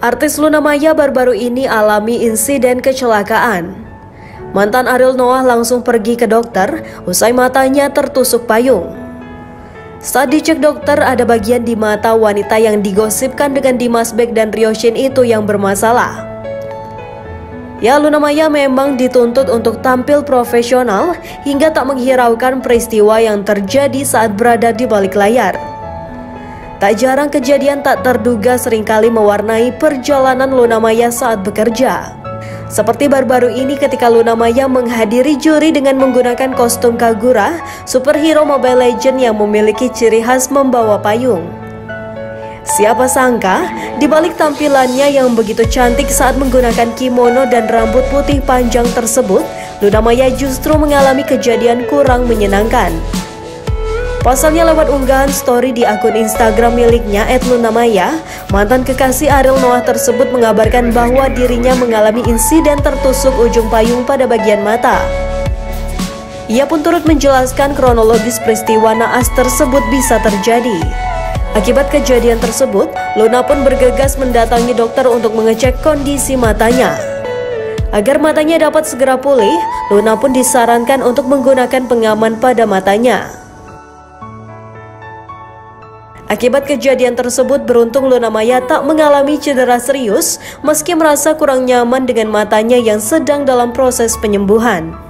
Artis Luna Maya baru-baru ini alami insiden kecelakaan. Mantan Ariel Noah langsung pergi ke dokter usai matanya tertusuk payung. Saat dicek dokter, ada bagian di mata wanita yang digosipkan dengan Dimas Beck dan Ryochin itu yang bermasalah. Ya, Luna Maya memang dituntut untuk tampil profesional hingga tak menghiraukan peristiwa yang terjadi saat berada di balik layar. Tak jarang kejadian tak terduga seringkali mewarnai perjalanan Luna Maya saat bekerja. Seperti baru-baru ini ketika Luna Maya menghadiri juri dengan menggunakan kostum Kagura, superhero Mobile Legends yang memiliki ciri khas membawa payung. Siapa sangka, di balik tampilannya yang begitu cantik saat menggunakan kimono dan rambut putih panjang tersebut, Luna Maya justru mengalami kejadian kurang menyenangkan. Pasalnya lewat unggahan story di akun Instagram miliknya @lunamaya, mantan kekasih Ariel Noah tersebut mengabarkan bahwa dirinya mengalami insiden tertusuk ujung payung pada bagian mata. Ia pun turut menjelaskan kronologis peristiwa naas tersebut bisa terjadi. Akibat kejadian tersebut, Luna pun bergegas mendatangi dokter untuk mengecek kondisi matanya. Agar matanya dapat segera pulih, Luna pun disarankan untuk menggunakan pengaman pada matanya. Akibat kejadian tersebut, beruntung Luna Maya tak mengalami cedera serius meski merasa kurang nyaman dengan matanya yang sedang dalam proses penyembuhan.